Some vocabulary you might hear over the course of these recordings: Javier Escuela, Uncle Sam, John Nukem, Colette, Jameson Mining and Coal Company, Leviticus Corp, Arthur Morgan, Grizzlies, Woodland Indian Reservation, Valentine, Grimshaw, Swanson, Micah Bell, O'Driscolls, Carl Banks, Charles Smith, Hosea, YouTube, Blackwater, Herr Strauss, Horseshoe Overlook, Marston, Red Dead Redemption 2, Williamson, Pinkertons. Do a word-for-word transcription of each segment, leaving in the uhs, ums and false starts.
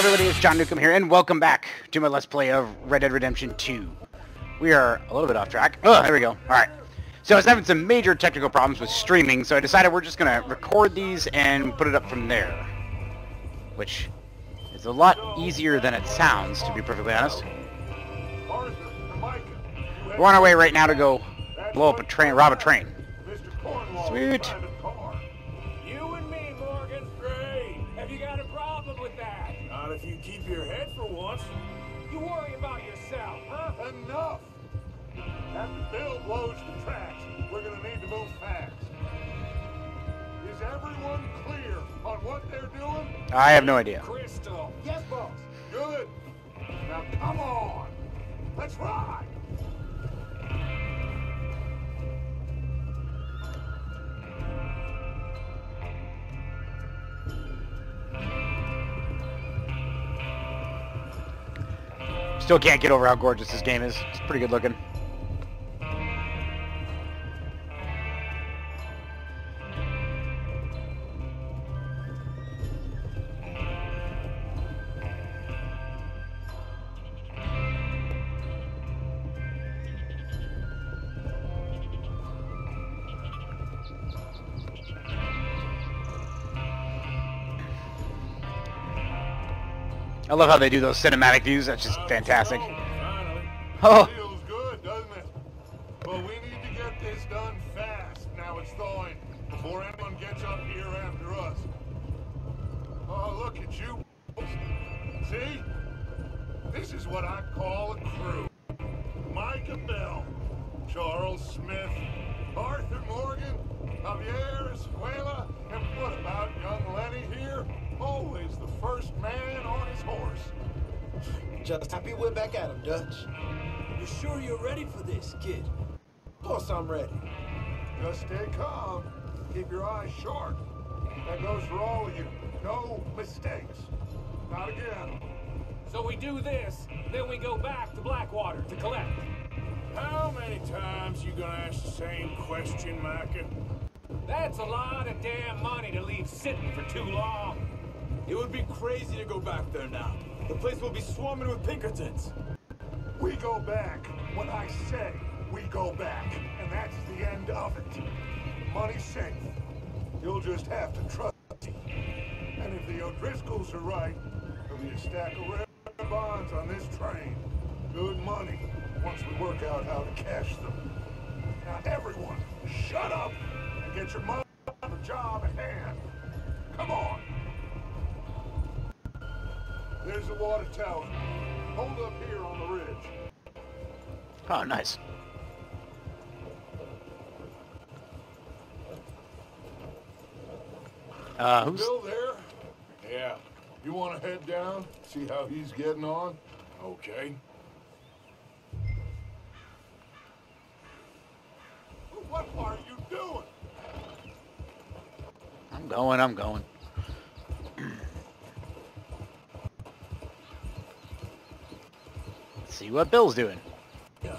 Hey everybody, it's John Nukem here, and welcome back to my Let's Play of Red Dead Redemption two. We are a little bit off track. Oh, there we go. Alright. So I was having some major technical problems with streaming, so I decided we're just going to record these and put it up from there. Which is a lot easier than it sounds, to be perfectly honest. We're on our way right now to go blow up a train, rob a train. Sweet. If you keep your head for once, you worry about yourself, huh? Enough! After Bill blows the tracks, we're gonna need to move fast. Is everyone clear on what they're doing? I have no idea. Crystal. Yes, boss. Good. Now come on. Let's ride. Still can't get over how gorgeous this game is. It's pretty good looking. I love how they do those cinematic views. That's just fantastic. Oh, feels good, doesn't it? But we need to get this done fast. Now it's thawing before anyone gets up here after us. Oh, look at you! See, this is what I call a crew: Micah Bell, Charles Smith, Arthur Morgan, Javier Escuela, and what about young Lenny here? Always the first man on his horse. Just happy we're back at him, Dutch. You sure you're ready for this, kid? Of course I'm ready. Just stay calm. Keep your eyes sharp. That goes for all of you. No mistakes. Not again. So we do this, then we go back to Blackwater to collect. How many times you gonna ask the same question, Micah? That's a lot of damn money to leave sitting for too long. It would be crazy to go back there now. The place will be swarming with Pinkertons. We go back. When I say we go back. And that's the end of it. Money's safe. You'll just have to trust me. And if the O'Driscolls are right, there'll be a stack of red bonds on this train. Good money, once we work out how to cash them. Now everyone, shut up and get your mother a job at hand. Come on. There's the water tower. Hold up here on the ridge. Oh, nice. Uh, who's... Bill there? Yeah. You want to head down? See how he's getting on? Okay. What are you doing? I'm going, I'm going. See what Bill's doing. Yeah.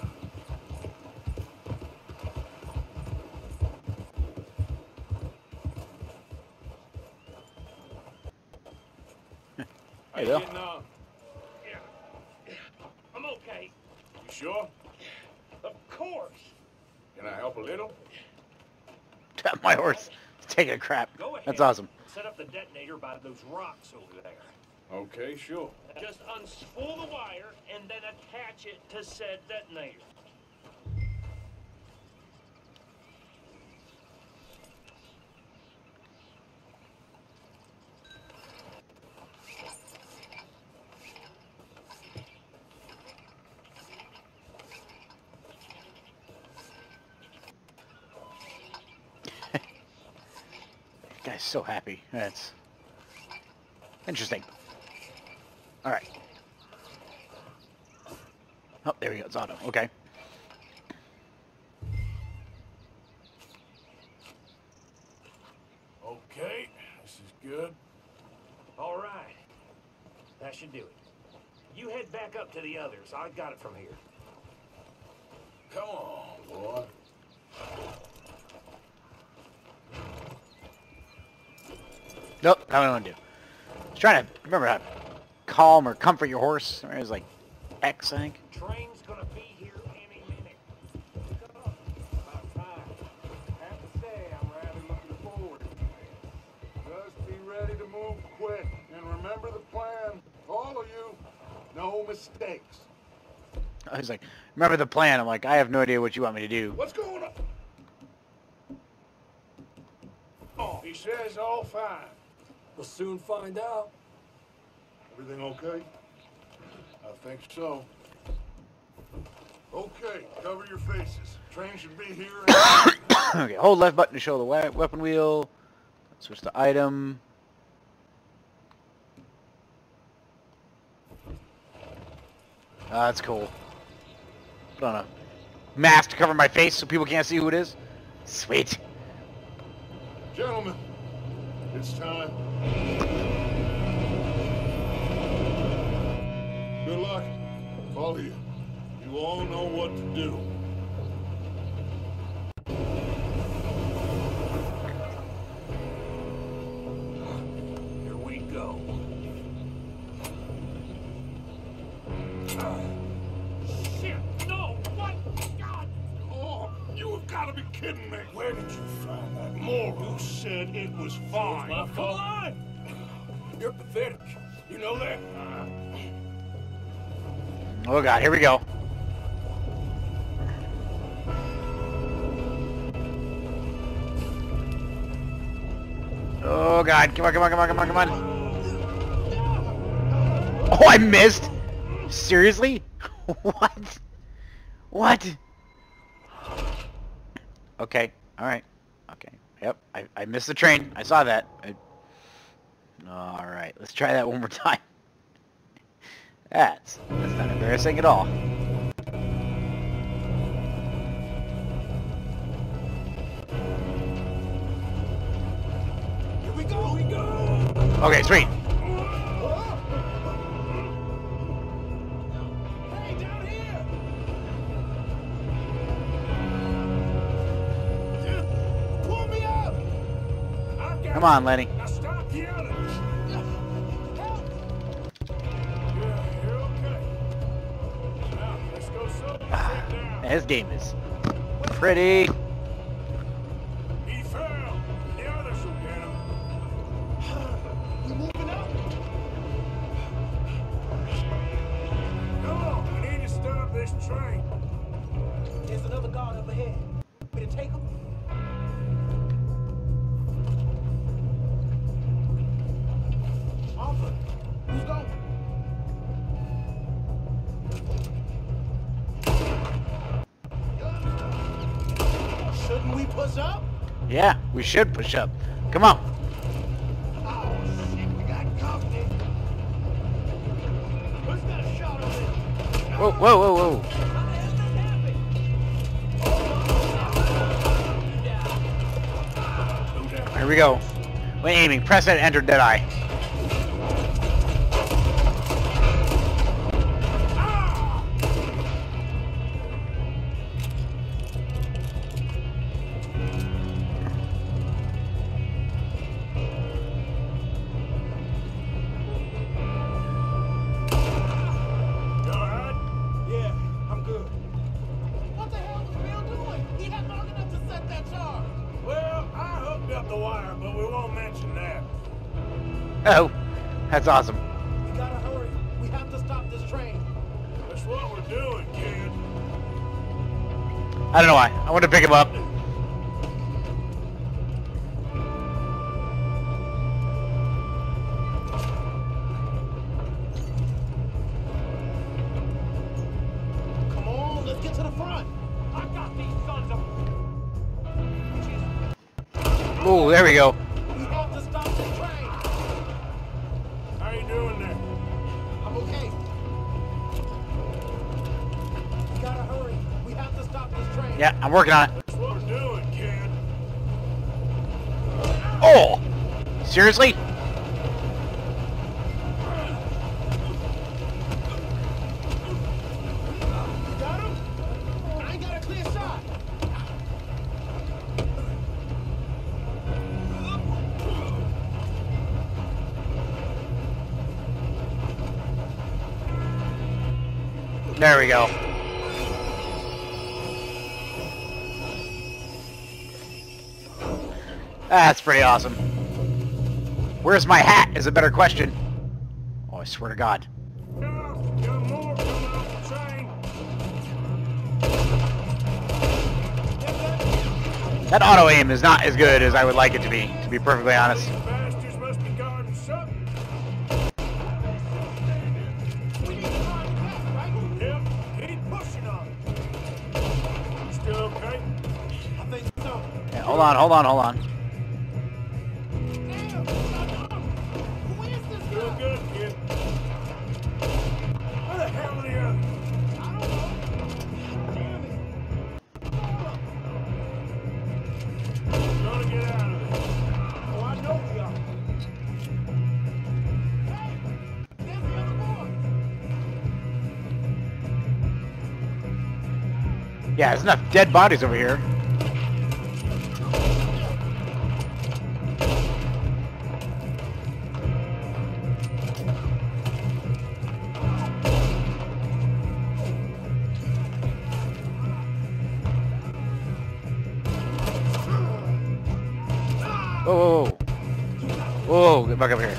Hey, Bill. Yeah. I'm okay. You sure? Of course. Can I help a little? Tap my horse. Take a crap. Go ahead. That's awesome. Set up the detonator by those rocks over there. Okay, sure. Just unspool the wire and then attach it to said detonator. That guy's so happy. That's interesting. All right. Oh, there we go. It's auto. Okay. Okay. This is good. All right. That should do it. You head back up to the others. I got it from here. Come on, boy. Nope. How do I want to do? I was trying to remember how calm or comfort your horse. It was like X, I think. Train's gonna be here any minute. Look up about five. I have to say, I'm rather looking forward to this. Just be ready to move quick and remember the plan. All of you, no mistakes. I was like, remember the plan. I'm like, I have no idea what you want me to do. What's going on? Oh, he says all fine. We'll soon find out. Everything okay? I think so. Okay, cover your faces. Train should be here. Okay, hold left button to show the we weapon wheel. Let's switch to item. Ah, that's cool. Put on a mask to cover my face so people can't see who it is. Sweet. Gentlemen, it's time. Good luck, all of you. You all know what to do. Here we go. Uh, shit, no, what? God! Oh, you have got to be kidding me. Where did you find that moron? You said it was fine. It was my fault. Come on! You're pathetic. You know that? Uh, Oh god, here we go. Oh god, come on, come on, come on, come on, come on. Oh, I missed? Seriously? What? What? Okay, alright. Okay, yep, I, I missed the train. I saw that. I... Alright, let's try that one more time. That's, that's not embarrassing at all. Here we go, we go! Okay, sweet. Hey, down here! Pull me up! Come on, Lenny. Now stop yelling! His game is pretty. He fell. The others will get him. We're moving up. Come on, we need to stop this train. There's another guard up ahead. Better take him. Officer, who's going? Shouldn't we push up? Yeah, we should push up. Come on. Oh shit, we got company. Who's got a shot of it? Whoa, whoa, whoa, whoa. How the hell did that happen? Here we go. When aiming, press that enter dead eye. Oh, that's awesome. We gotta hurry. We have to stop this train. That's what we're doing, kid. I don't know why. I want to pick him up. Come on, let's get to the front. I got these sons of... Oh, there we go. Yeah, I'm working on it. Oh! Seriously? There we go. That's pretty awesome. Where's my hat is a better question. Oh, I swear to God. That auto aim is not as good as I would like it to be, to be perfectly honest. Yeah, hold on, hold on, hold on. Yeah, there's enough dead bodies over here. Whoa, whoa, whoa. Whoa, get back over here.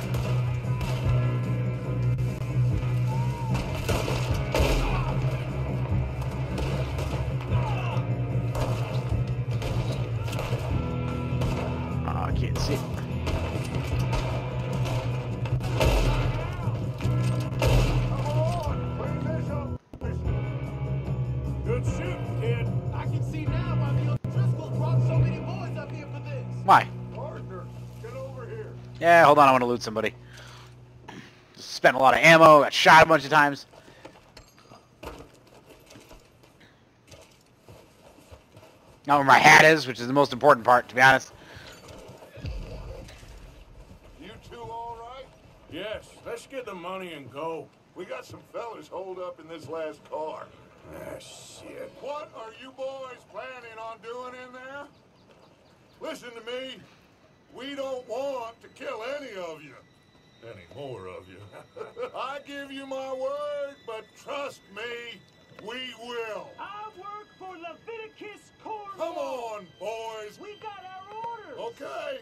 Yeah, hold on, I want to loot somebody. Spent a lot of ammo, got shot a bunch of times. Not where my hat is, which is the most important part, to be honest. You two all right? Yes, let's get the money and go. We got some fellas holed up in this last car. Ah, shit. What are you boys planning on doing in there? Listen to me. We don't want to kill any of you. Any more of you. I give you my word, but trust me, we will. I work for Leviticus Corp. Come on, boys. We got our orders. Okay.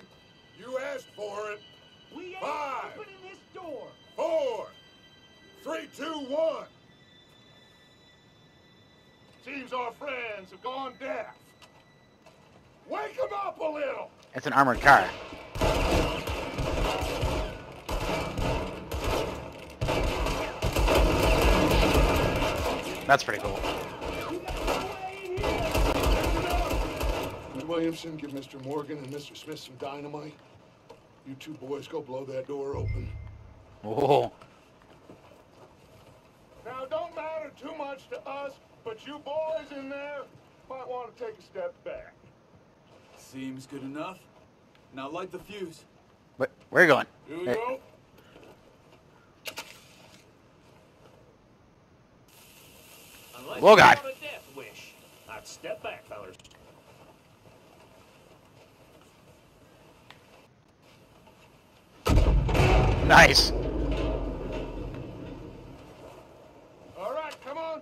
You asked for it. We ain't Five, opening this door. Four, three, two, one. Seems our friends have gone deaf. Wake them up a little. It's an armored car. That's pretty cool. Williamson, give Mister Morgan and Mister Smith some dynamite. You two boys go blow that door open. Oh. Now, don't matter too much to us, but you boys in there might want to take a step back. Seems good enough. Now light the fuse. What? Where are you going? Here we hey. go. Unless Whoa, God. You want a death wish, I'd step back, fellas. Nice. All right, come on.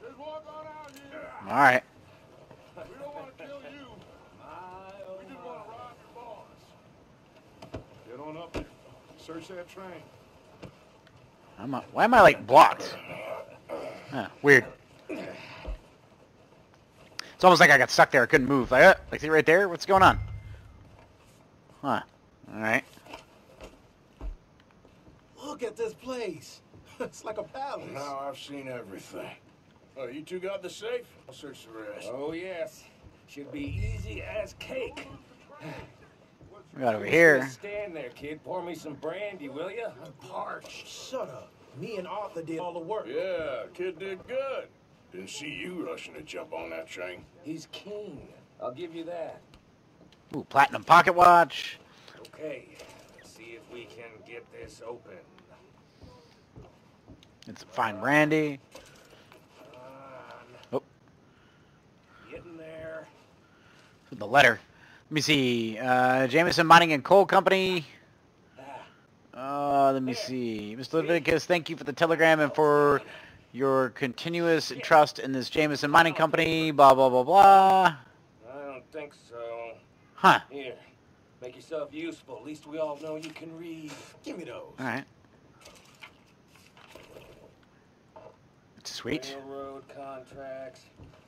Just walk on out here. All right. We don't want to kill you. Get on up there. Search that train. I'm up. Why am I like blocked? Huh, weird. It's almost like I got stuck there. I couldn't move. Like, uh, like see right there. What's going on? Huh? All right. Look at this place. It's like a palace. Now I've seen everything. Oh, you two got the safe? I'll search the rest. Oh yes. Should be easy as cake. We got over here. Stand there, kid. Pour me some brandy, will you? I'm parched. Shut up. Me and Arthur did all the work. Yeah, kid did good. Didn't see you rushing to jump on that train. He's keen. I'll give you that. Ooh, platinum pocket watch. Okay. Let's see if we can get this open. And some fine brandy. Oh. Getting there. The letter. Let me see. Uh, Jameson Mining and Coal Company. Uh, let me see. Mister Leviticus, thank you for the telegram and for your continuous trust in this Jameson Mining Company, blah, blah, blah, blah. I don't think so. Huh. Here, make yourself useful. At least we all know you can read. Give me those. All right. Sweet. Railroad contracts,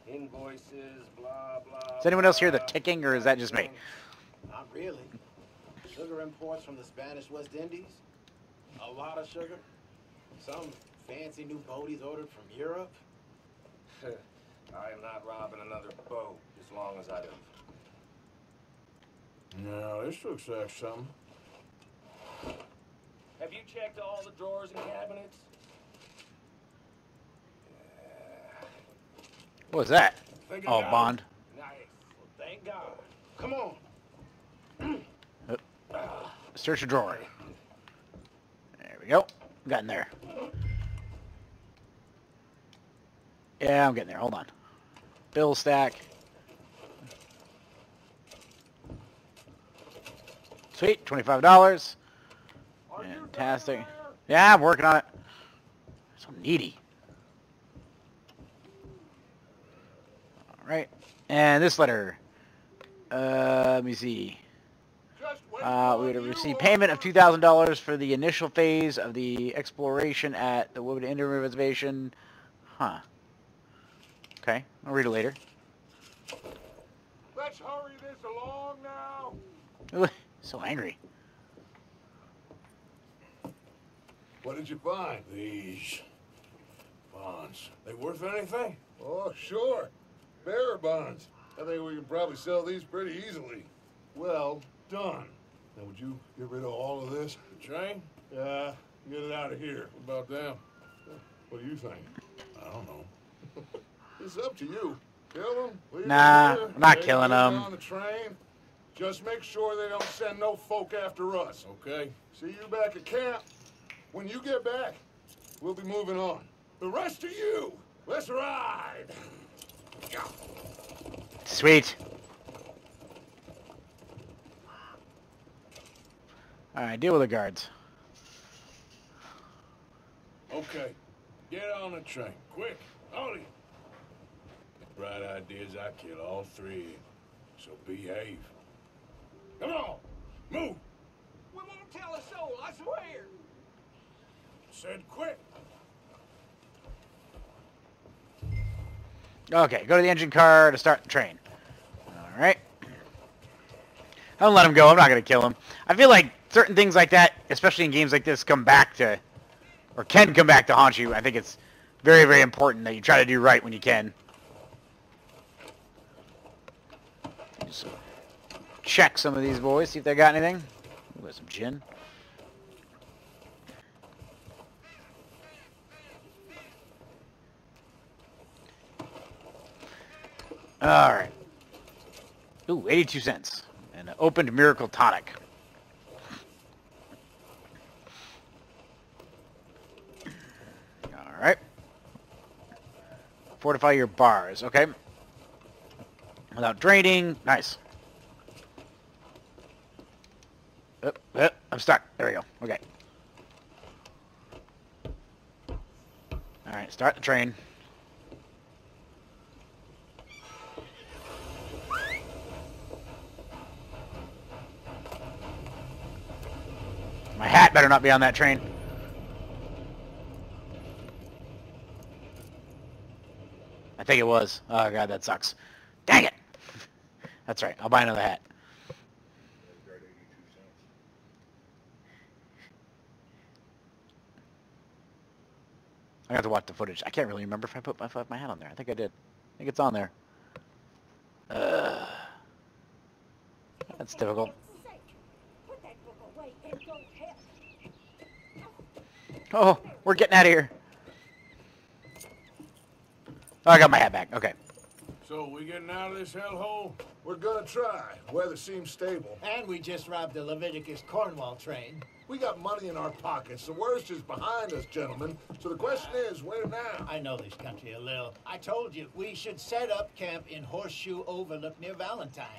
invoices, blah, blah. Is anyone else hear the ticking, or is that just me? Not really. Sugar imports from the Spanish West Indies. A lot of sugar. Some fancy new boat he's ordered from Europe. I am not robbing another boat as long as I live. No, this looks like something. Have you checked all the drawers and cabinets? What was that? Oh, Bond. Nice. Well, thank God. Come on. uh, search a drawer. There we go. I'm getting there. Yeah, I'm getting there. Hold on. Bill stack. Sweet. twenty-five dollars. Fantastic. Yeah, I'm working on it. So needy. Right, and this letter, uh, let me see, uh, we would receive payment of two thousand dollars for the initial phase of the exploration at the Woodland Indian Reservation, huh, okay, I'll read it later. Let's hurry this along now. So angry. What did you find? These bonds, they worth anything? Oh, sure. Bearer bonds. I think we can probably sell these pretty easily. Well done. Now, would you get rid of all of this? The train? Uh, get it out of here. What about them? What do you think? I don't know. It's up to you. Kill them? Leave nah, them I'm not they killing them. On the train. Just make sure they don't send no folk after us. Okay. See you back at camp. When you get back, we'll be moving on. The rest of you, let's ride. Sweet. Alright, deal with the guards. Okay. Get on the train. Quick. Ollie. Bright ideas, I kill all three. So behave. Come on. Move. We won't tell a soul, I swear. Said quick. Okay, go to the engine car to start the train. Alright. Don't let him go. I'm not going to kill him. I feel like certain things like that, especially in games like this, come back to, or can come back to haunt you. I think it's very, very important that you try to do right when you can. Just check some of these boys, see if they got anything. Ooh, there's some gin. All right. Ooh, eighty-two cents. And an opened miracle tonic. All right. Fortify your bars. Okay. Without draining. Nice. Oh, oh, I'm stuck. There we go. Okay. All right. Start the train. My hat better not be on that train. I think it was. Oh, God, that sucks. Dang it! That's right. I'll buy another hat. I have to watch the footage. I can't really remember if I put my, if I put my hat on there. I think I did. I think it's on there. Uh, that's difficult. Oh, we're getting out of here. Oh, I got my hat back. Okay. So, we getting out of this hellhole? We're gonna try. Weather seems stable. And we just robbed the Leviticus Cornwall train. We got money in our pockets. The worst is behind us, gentlemen. So the question is, where now? I know this country a little. I told you, we should set up camp in Horseshoe Overlook near Valentine.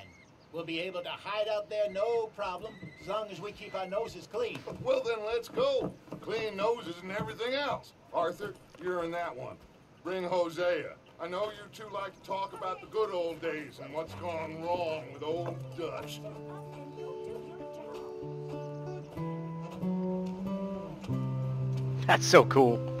We'll be able to hide out there, no problem, as long as we keep our noses clean. Well, then, let's go. Clean noses and everything else. Arthur, You're in that one. Ring Hosea. I know you two like to talk about the good old days and what's gone wrong with old Dutch. That's so cool.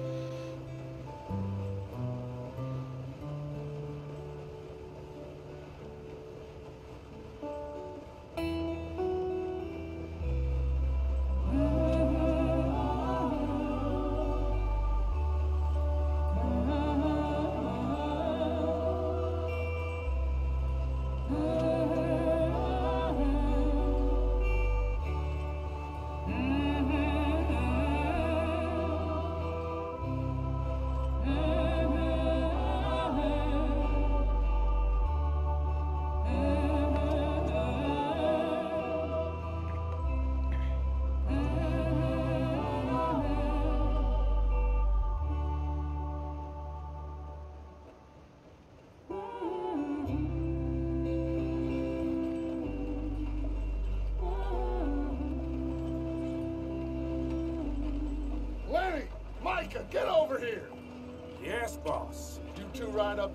Get over here! Yes, boss. You two ride up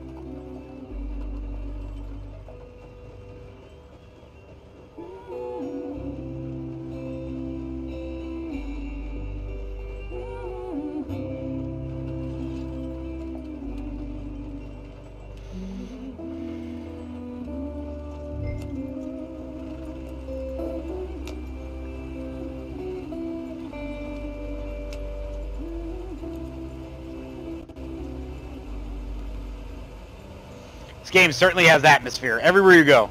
This game certainly has atmosphere everywhere you go.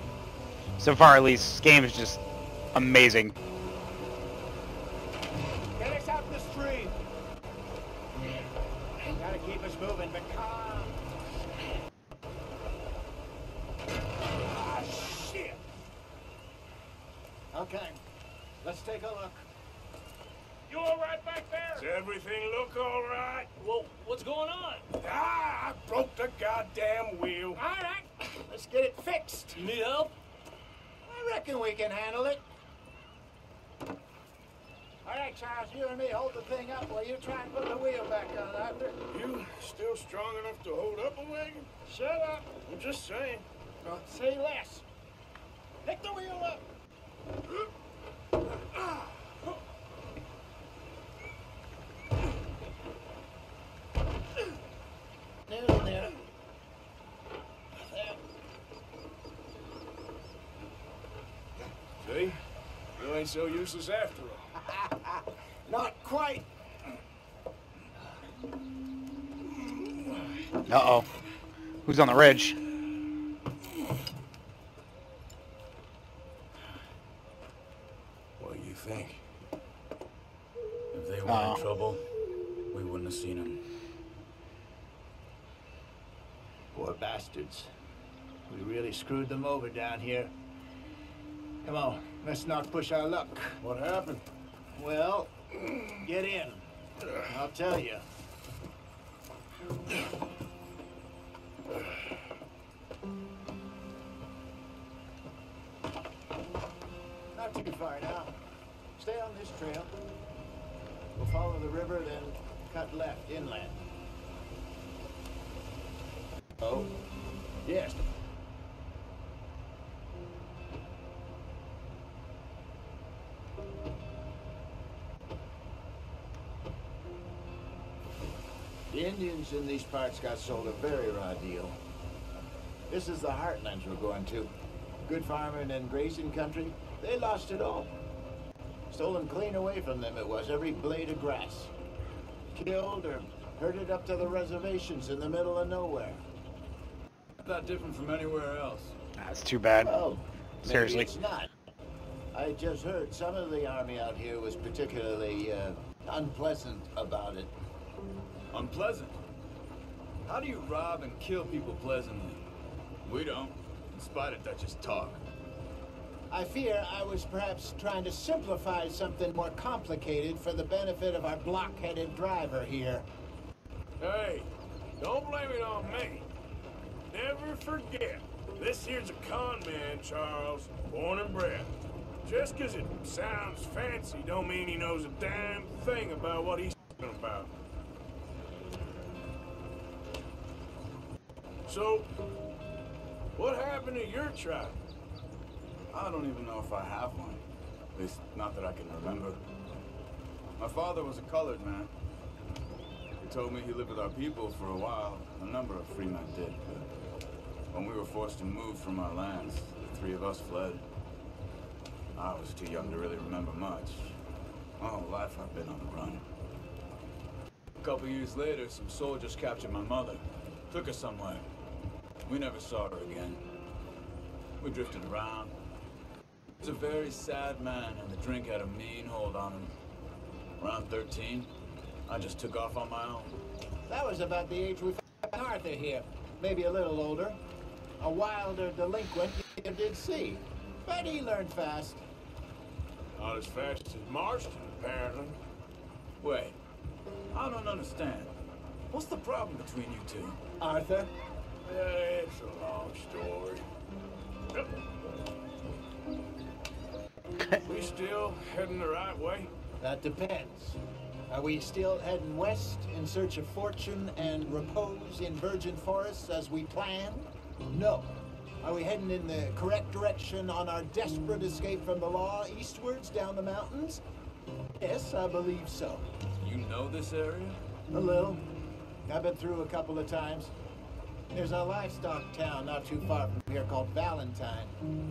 So far, at least, this game is just amazing. Get us out the stream. Gotta keep us moving, but calm. Ah, shit. Okay, let's take a look. You all right back there? Does everything look all right? Well, what's going on? Ah, I broke the goddamn wheel. All right, let's get it fixed. You need help? I reckon we can handle it. All right, Charles, you and me hold the thing up while you try and put the wheel back on, Arthur. You still strong enough to hold up a wagon? Shut up. I'm just saying. Uh, say less. Pick the wheel up. Ah. Down there. There. See? You ain't so useless after all. Not quite. Uh-oh. Who's on the ridge? What do you think? If they were uh-oh. in trouble, we wouldn't have seen them. Poor bastards. We really screwed them over down here. Come on, let's not push our luck. What happened? Well, get in. I'll tell you. Not too far now. Stay on this trail. We'll follow the river, then cut left, inland. Oh, yes. The Indians in these parts got sold a very raw deal. This is the heartlands we're going to. Good farming and grazing country, they lost it all. Stolen clean away from them it was, every blade of grass. Killed or herded up to the reservations in the middle of nowhere. Not different from anywhere else. That's too bad. Oh, seriously, it's not. I just heard some of the army out here was particularly uh, unpleasant about it. Unpleasant? How do you rob and kill people pleasantly? We don't, in spite of Dutch's talk. I fear I was perhaps trying to simplify something more complicated for the benefit of our blockheaded driver here. Hey, don't blame it on me. Never forget, This here's a con man, Charles, born and bred. Just because it sounds fancy don't mean he knows a damn thing about what he's talking about. So, what happened to your tribe? I don't even know if I have one. At least, not that I can remember. My father was a colored man. He told me he lived with our people for a while. A number of free men did, but when we were forced to move from our lands, the three of us fled. I was too young to really remember much. My whole life I've been on the run. A couple years later, some soldiers captured my mother. Took her somewhere. We never saw her again. We drifted around. He was a very sad man, and the drink had a mean hold on him. Around thirteen, I just took off on my own. That was about the age we found Arthur here. Maybe a little older. A wilder delinquent you did see. But he learned fast. Not as fast as Marston, apparently. Wait, I don't understand. What's the problem between you two? Arthur? Uh, it's a long story. Yep. We still heading the right way? That depends. Are we still heading west in search of fortune and repose in virgin forests as we planned? No. Are we heading in the correct direction on our desperate escape from the law eastwards down the mountains? Yes, I believe so. You know this area? A little. I've been through a couple of times. There's a livestock town not too far from here called Valentine.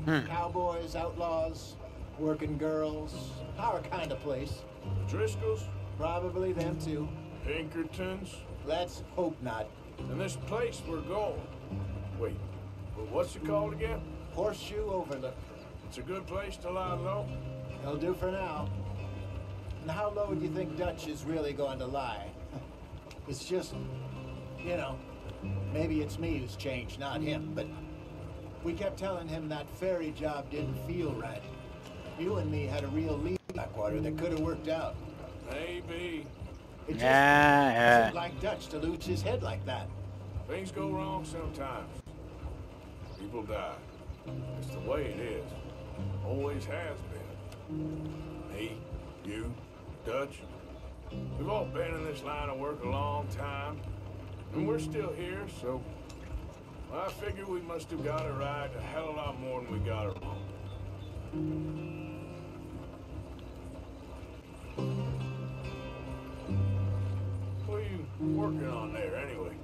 Hmm. Cowboys, outlaws, working girls, our kind of place. O'Driscolls? Probably them too. Pinkertons? Let's hope not. And this place we're going. Wait. What's it called again? Horseshoe Overlook. It's a good place to lie low? It'll do for now. And how low do you think Dutch is really going to lie? It's just, you know, maybe it's me who's changed, not him, but we kept telling him that ferry job didn't feel right. You and me had a real lead, Blackwater, that could have worked out. Maybe. It just yeah, yeah. Isn't like Dutch to lose his head like that. Things go wrong sometimes. People die. It's the way it is. Always has been. Me, you, Dutch. We've all been in this line of work a long time. And we're still here, so... Well, I figure we must have got it right a hell of a lot more than we got it wrong. What are you working on there, anyway?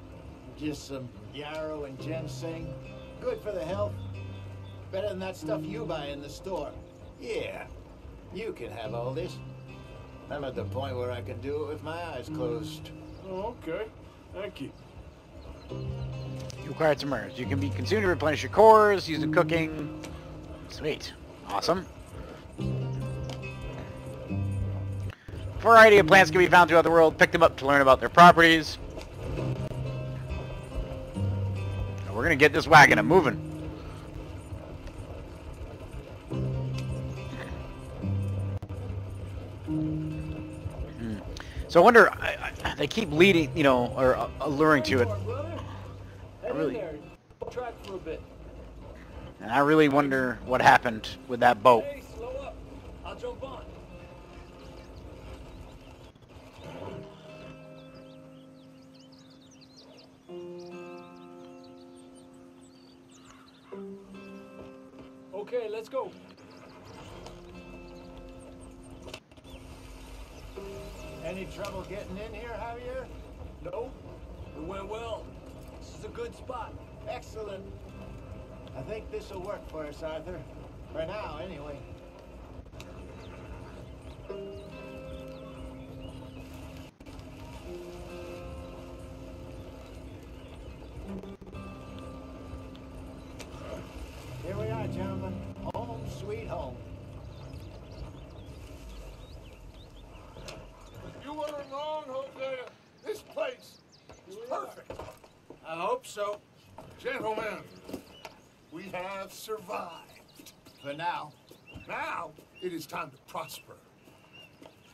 Just some yarrow and ginseng. Good for the health. Better than that stuff you buy in the store. Yeah, you can have all this. I'm at the point where I can do it with my eyes closed. Oh, okay. Thank you. You acquired some herbs. You can be consumed to replenish your cores, use in cooking. Sweet. Awesome. A variety of plants can be found throughout the world. Pick them up to learn about their properties. We're gonna get this wagon, I'm moving. Mm. So I wonder, I, I, they keep leading, you know, or uh, alluring to it. I really, and I really wonder what happened with that boat. Okay, let's go. Any trouble getting in here, Javier? No, it went well. This is a good spot. Excellent. I think this will work for us, Arthur. For now, anyway. So, gentlemen, we have survived. For now. Now, it is time to prosper.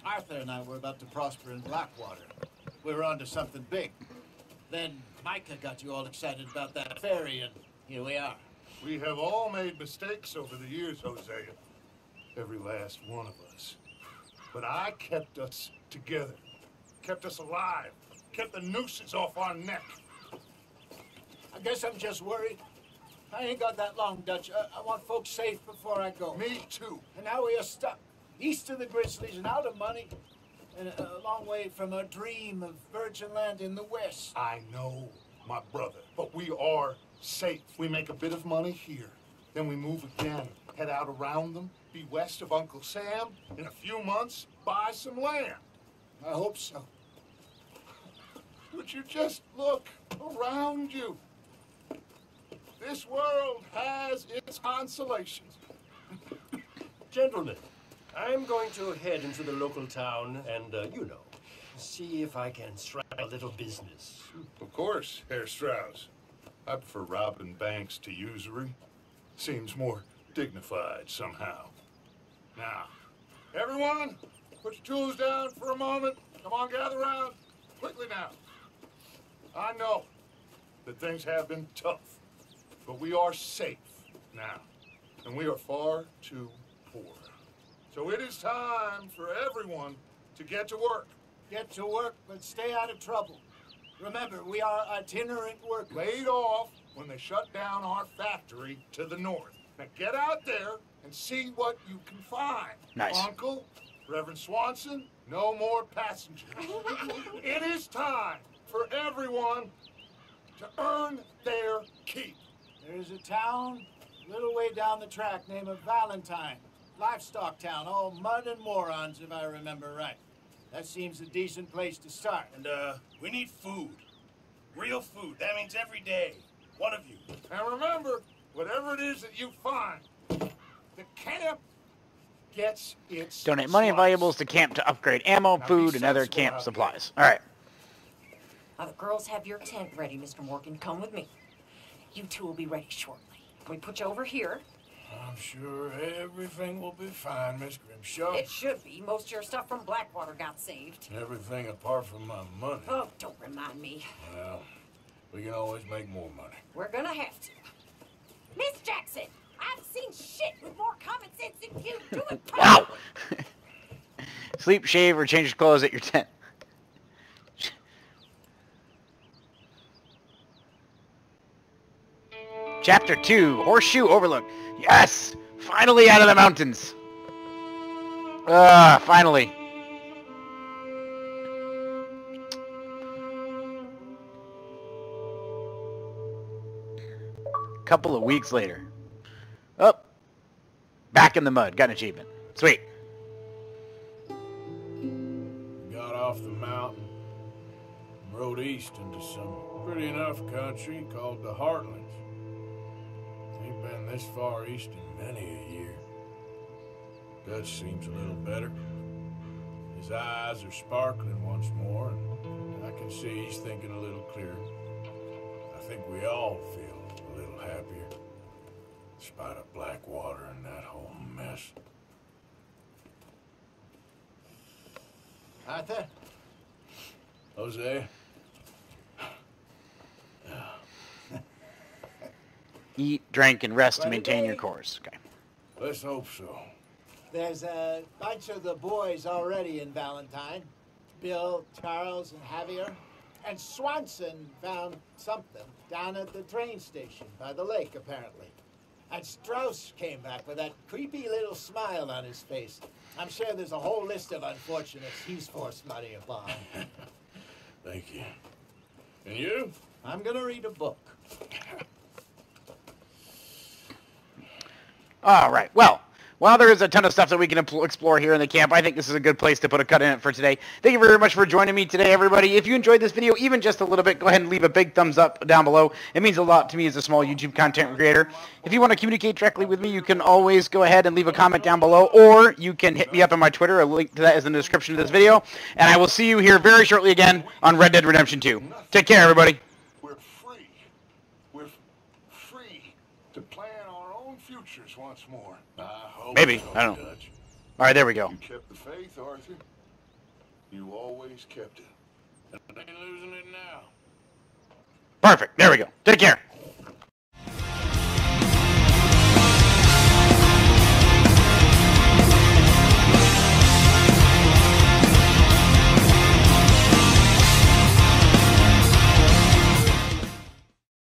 Arthur and I were about to prosper in Blackwater. We were onto something big. Then Micah got you all excited about that ferry, and here we are. We have all made mistakes over the years, Hosea. Every last one of us. But I kept us together. Kept us alive. Kept the nooses off our neck. I guess I'm just worried. I ain't got that long, Dutch. I, I want folks safe before I go. Me too. And now we are stuck. East of the Grizzlies and out of money. And a, a long way from a dream of virgin land in the west. I know, my brother. But we are safe. We make a bit of money here. Then we move again. Head out around them. Be west of Uncle Sam. In a few months, buy some land. I hope so. Would you just look around you? This world has its consolations. Gentlemen, I'm going to head into the local town and, uh, you know, see if I can strike a little business. Of course, Herr Strauss. I prefer robbing banks to usury. Seems more dignified somehow. Now, everyone, put your tools down for a moment. Come on, gather round. Quickly now. I know that things have been tough. But we are safe now, and we are far too poor. So it is time for everyone to get to work. Get to work, but stay out of trouble. Remember, we are itinerant workers. Laid off when they shut down our factory to the north. Now get out there and see what you can find. Nice. Uncle, Reverend Swanson, no more passengers. It is time for everyone to earn their keep. There's a town a little way down the track named Valentine. Livestock town, all mud and morons, if I remember right. That seems a decent place to start. And, uh, we need food. Real food. That means every day. One of you. And remember, whatever it is that you find, the camp gets its donate money and valuables to camp to upgrade ammo, food, and other camp supplies. All right. Now the girls have your tent ready, Mister Morgan. Come with me. You two will be ready shortly. Can we put you over here? I'm sure everything will be fine, Miss Grimshaw. It should be. Most of your stuff from Blackwater got saved. Everything apart from my money. Oh, don't remind me. Well, we can always make more money. We're gonna have to. Miss Jackson, I've seen shit with more common sense than you do it. Wow! Sleep, shave, or change your clothes at your tent. Chapter two, Horseshoe Overlook. Yes! Finally out of the mountains. Ah, uh, finally. Couple of weeks later. Oh. Back in the mud. Got an achievement. Sweet. Got off the mountain. Rode east into some pretty enough country called the Heartlands. Ain't been this far east in many a year. Dutch seems a little better. His eyes are sparkling once more, and I can see he's thinking a little clearer. I think we all feel a little happier, in spite of Blackwater and that whole mess. Arthur? Jose? Eat, drink, and rest to maintain your course. Okay. Let's hope so. There's a bunch of the boys already in Valentine. Bill, Charles, and Javier. And Swanson found something down at the train station by the lake, apparently. And Strauss came back with that creepy little smile on his face. I'm sure there's a whole list of unfortunates he's forced money upon. Thank you. And you? I'm going to read a book. All right. Well, while there is a ton of stuff that we can explore here in the camp, I think this is a good place to put a cut in it for today. Thank you very much for joining me today, everybody. If you enjoyed this video even just a little bit, go ahead and leave a big thumbs up down below. It means a lot to me as a small YouTube content creator. If you want to communicate directly with me, you can always go ahead and leave a comment down below, or you can hit me up on my Twitter. A link to that is in the description of this video. And I will see you here very shortly again on Red Dead Redemption two. Take care, everybody. Once more. I hope maybe. So, I don't know. All right, there we go. You kept the faith, Arthur. You always kept it. And I ain't losing it now. Perfect. There we go.